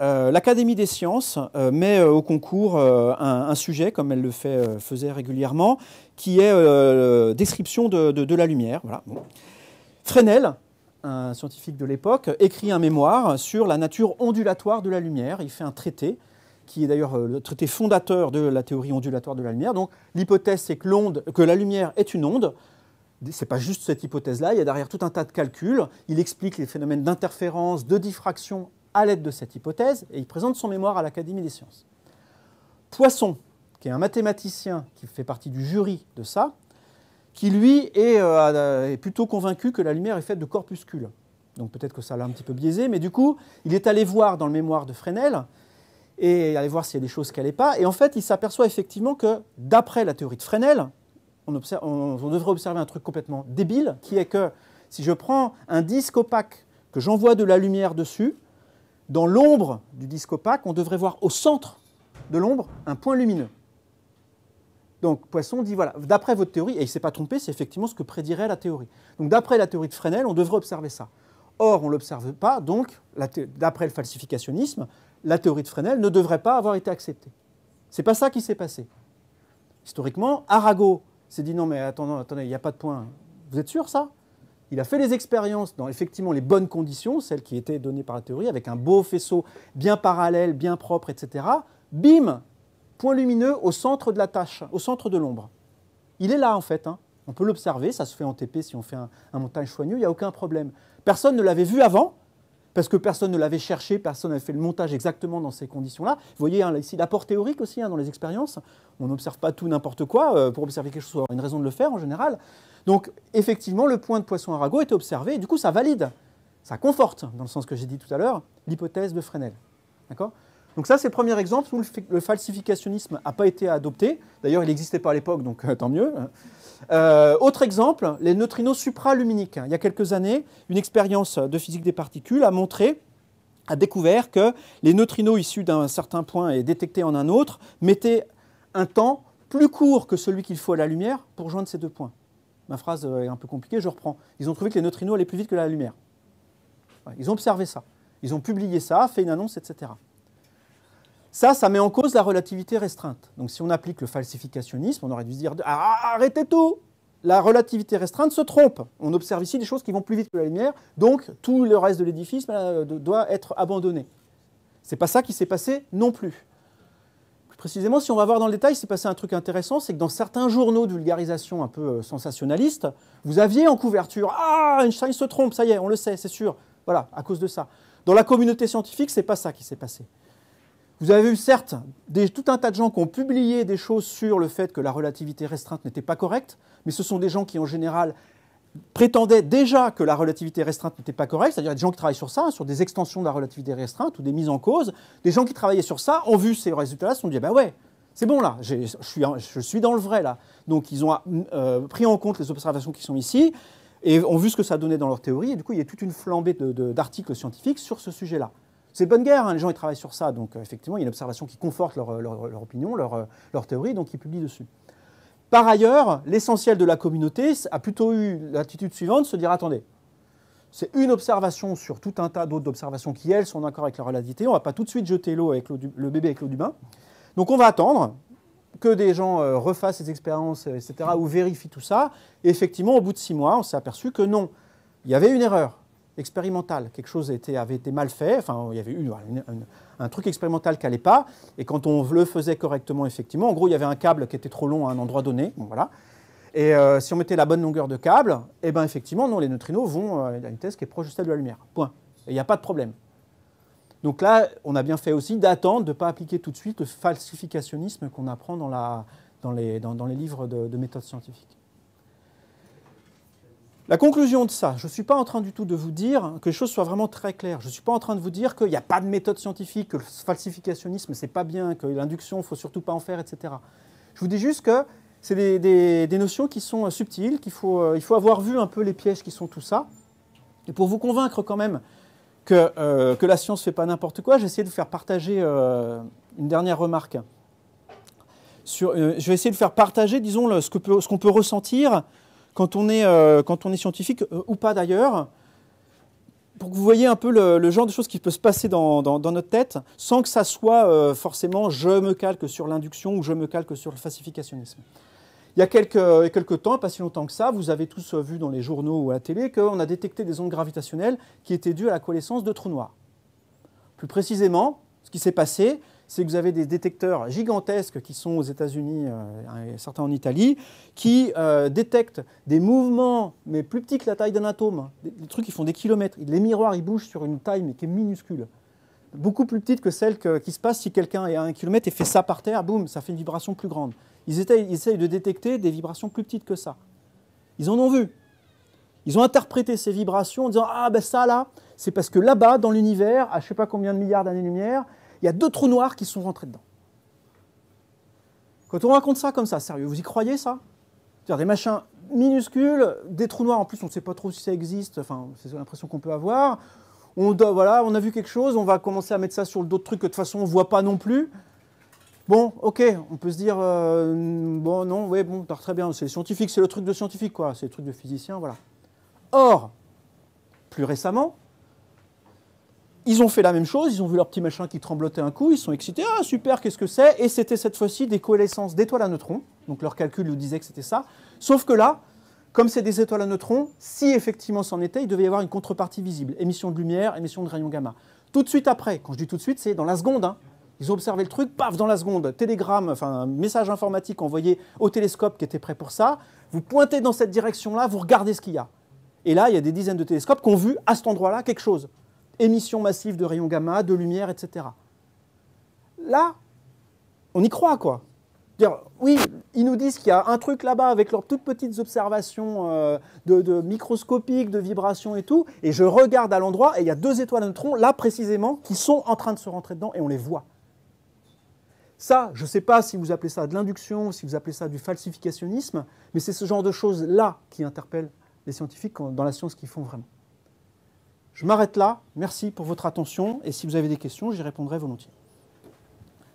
euh, l'Académie des sciences euh, met euh, au concours euh, un, un sujet, comme elle le fait, euh, faisait régulièrement, qui est euh, description de, de, de la lumière. Voilà. Bon. Fresnel, un scientifique de l'époque, écrit un mémoire sur la nature ondulatoire de la lumière. Il fait un traité, qui est d'ailleurs le traité fondateur de la théorie ondulatoire de la lumière. Donc l'hypothèse, c'est que l'onde, que la lumière est une onde. C'est pas juste cette hypothèse-là, il y a derrière tout un tas de calculs. Il explique les phénomènes d'interférence, de diffraction à l'aide de cette hypothèse, et il présente son mémoire à l'Académie des sciences. Poisson, qui est un mathématicien qui fait partie du jury de ça, qui lui est, euh, est plutôt convaincu que la lumière est faite de corpuscules. Donc peut-être que ça l'a un petit peu biaisé, mais du coup, il est allé voir dans le mémoire de Fresnel, et aller voir s'il y a des choses qui n'allaient pas, et en fait, il s'aperçoit effectivement que, d'après la théorie de Fresnel, on, observe, on, on devrait observer un truc complètement débile, qui est que si je prends un disque opaque, que j'envoie de la lumière dessus, dans l'ombre du disque opaque, on devrait voir au centre de l'ombre un point lumineux. Donc Poisson dit, voilà, d'après votre théorie, et il ne s'est pas trompé, c'est effectivement ce que prédirait la théorie. Donc d'après la théorie de Fresnel, on devrait observer ça. Or, on ne l'observe pas, donc, d'après le falsificationnisme, la théorie de Fresnel ne devrait pas avoir été acceptée. Ce n'est pas ça qui s'est passé. Historiquement, Arago s'est dit, non mais attendez, attendez, il n'y a pas de point. Vous êtes sûr, ça? Il a fait les expériences dans effectivement les bonnes conditions, celles qui étaient données par la théorie, avec un beau faisceau bien parallèle, bien propre, et cetera. Bim! Point lumineux au centre de la tâche, au centre de l'ombre. Il est là, en fait. Hein. On peut l'observer, ça se fait en T P si on fait un, un montage soigneux, il n'y a aucun problème. Personne ne l'avait vu avant, parce que personne ne l'avait cherché, personne n'avait fait le montage exactement dans ces conditions-là. Vous voyez hein, ici l'apport théorique aussi hein, dans les expériences. On n'observe pas tout n'importe quoi. Euh, pour observer quelque chose, il y a une raison de le faire en général. Donc effectivement, le point de Poisson-Arago était observé, et du coup ça valide, ça conforte, dans le sens que j'ai dit tout à l'heure, l'hypothèse de Fresnel. D'accord ? Donc ça, c'est le premier exemple où le falsificationnisme n'a pas été adopté. D'ailleurs, il n'existait pas à l'époque, donc euh, tant mieux. Euh, autre exemple, les neutrinos supraluminiques. Il y a quelques années, une expérience de physique des particules a montré, a découvert que les neutrinos issus d'un certain point et détectés en un autre mettaient un temps plus court que celui qu'il faut à la lumière pour joindre ces deux points. Ma phrase est un peu compliquée, je reprends. Ils ont trouvé que les neutrinos allaient plus vite que la lumière. Ils ont observé ça. Ils ont publié ça, fait une annonce, et cetera. Ça, ça met en cause la relativité restreinte. Donc si on applique le falsificationnisme, on aurait dû se dire « Ah, arrêtez tout !» La relativité restreinte se trompe. On observe ici des choses qui vont plus vite que la lumière, donc tout le reste de l'édifice doit être abandonné. C'est pas ça qui s'est passé non plus. Plus précisément, si on va voir dans le détail, s'est passé un truc intéressant, c'est que dans certains journaux de vulgarisation un peu sensationnaliste, vous aviez en couverture « Ah, Einstein se trompe, ça y est, on le sait, c'est sûr !» Voilà, à cause de ça. Dans la communauté scientifique, c'est pas ça qui s'est passé. Vous avez eu certes des, tout un tas de gens qui ont publié des choses sur le fait que la relativité restreinte n'était pas correcte, mais ce sont des gens qui en général prétendaient déjà que la relativité restreinte n'était pas correcte, c'est-à-dire des gens qui travaillent sur ça, sur des extensions de la relativité restreinte ou des mises en cause, des gens qui travaillaient sur ça ont vu ces résultats-là, se sont dit « ben ouais, c'est bon là, je suis, je suis dans le vrai là ». Donc ils ont euh, pris en compte les observations qui sont ici et ont vu ce que ça donnait dans leur théorie et du coup il y a toute une flambée d'articles scientifiques sur ce sujet-là. C'est bonne guerre, hein, les gens ils travaillent sur ça, donc euh, effectivement il y a une observation qui conforte leur, leur, leur opinion, leur, leur théorie, donc ils publient dessus. Par ailleurs, l'essentiel de la communauté a plutôt eu l'attitude suivante, se dire attendez, c'est une observation sur tout un tas d'autres observations qui elles sont d'accord avec la relativité, on ne va pas tout de suite jeter l'eau avec du, le bébé avec l'eau du bain, donc on va attendre que des gens euh, refassent ces expériences, et cetera, ou vérifient tout ça, et effectivement au bout de six mois on s'est aperçu que non, il y avait une erreur expérimental, quelque chose était, avait été mal fait, enfin il y avait eu une, une, un truc expérimental qui n'allait pas, et quand on le faisait correctement effectivement, en gros il y avait un câble qui était trop long à un endroit donné, bon, voilà. Et euh, si on mettait la bonne longueur de câble, et ben effectivement non, les neutrinos vont euh, à une vitesse qui est proche de celle de la lumière, point, il n'y a pas de problème. Donc là on a bien fait aussi d'attendre, de ne pas appliquer tout de suite le falsificationnisme qu'on apprend dans, la, dans, les, dans, dans les livres de, de méthodes scientifiques. La conclusion de ça, je ne suis pas en train du tout de vous dire que les choses soient vraiment très claires. Je ne suis pas en train de vous dire qu'il n'y a pas de méthode scientifique, que le falsificationnisme, c'est pas bien, que l'induction, il ne faut surtout pas en faire, et cetera. Je vous dis juste que c'est des, des, des notions qui sont subtiles, qu'il faut, il faut avoir vu un peu les pièges qui sont tout ça. Et pour vous convaincre quand même que, euh, que la science ne fait pas n'importe quoi, j'ai essayé de vous faire partager euh, une dernière remarque. Sur, euh, je vais essayer de vous faire partager, disons, le, ce que peut, ce qu'on peut ressentir quand on est, euh, quand on est scientifique, euh, ou pas d'ailleurs, pour que vous voyez un peu le, le genre de choses qui peut se passer dans, dans, dans notre tête, sans que ça soit euh, forcément « je me calque sur l'induction » ou « je me calque sur le falsificationnisme ». Il y a quelques, euh, quelques temps, pas si longtemps que ça, vous avez tous vu dans les journaux ou à la télé qu'on a détecté des ondes gravitationnelles qui étaient dues à la coalescence de trous noirs. Plus précisément, ce qui s'est passé, c'est que vous avez des détecteurs gigantesques qui sont aux États-Unis, euh, certains en Italie, qui euh, détectent des mouvements, mais plus petits que la taille d'un atome, des, des trucs qui font des kilomètres. Les miroirs, ils bougent sur une taille, mais qui est minuscule. beaucoup plus petite que celle que, qui se passe si quelqu'un est à un kilomètre et fait ça par terre, boum, ça fait une vibration plus grande. Ils essayent, ils essayent de détecter des vibrations plus petites que ça. Ils en ont vu. Ils ont interprété ces vibrations en disant « Ah, ben ça, là, c'est parce que là-bas, dans l'univers, à je ne sais pas combien de milliards d'années-lumière, il y a deux trous noirs qui sont rentrés dedans. » Quand on raconte ça comme ça, sérieux, vous y croyez, ça? C'est-à-dire des machins minuscules, des trous noirs, en plus, on ne sait pas trop si ça existe, enfin, c'est l'impression qu'on peut avoir. On doit, voilà, on a vu quelque chose, on va commencer à mettre ça sur d'autres trucs que de toute façon, on ne voit pas non plus. Bon, ok, on peut se dire, euh, bon, non, oui, bon, très bien, c'est scientifique, c'est le truc de scientifique, quoi, c'est le truc de physicien, voilà. Or, plus récemment, ils ont fait la même chose, ils ont vu leur petit machin qui tremblotait un coup, ils sont excités, ah super, qu'est-ce que c'est? Et c'était cette fois-ci des coalescences d'étoiles à neutrons, donc leur calcul nous disait que c'était ça, sauf que là, comme c'est des étoiles à neutrons, si effectivement c'en était, il devait y avoir une contrepartie visible, émission de lumière, émission de rayons gamma. Tout de suite après, quand je dis tout de suite, c'est dans la seconde, hein, ils ont observé le truc, paf, dans la seconde, télégramme, enfin message informatique envoyé au télescope qui était prêt pour ça, vous pointez dans cette direction-là, vous regardez ce qu'il y a. Et là, il y a des dizaines de télescopes qui ont vu, à cet endroit-là, quelque chose. Émission massive de rayons gamma, de lumière, et cetera. Là, on y croit, quoi. Dire, oui, ils nous disent qu'il y a un truc là-bas avec leurs toutes petites observations euh, de, de microscopiques, de vibrations et tout, et je regarde à l'endroit, et il y a deux étoiles à neutrons, là précisément, qui sont en train de se rentrer dedans, et on les voit. Ça, je ne sais pas si vous appelez ça de l'induction, si vous appelez ça du falsificationnisme, mais c'est ce genre de choses-là qui interpelle les scientifiques dans la science qu'ils font vraiment. Je m'arrête là, merci pour votre attention, et si vous avez des questions, j'y répondrai volontiers.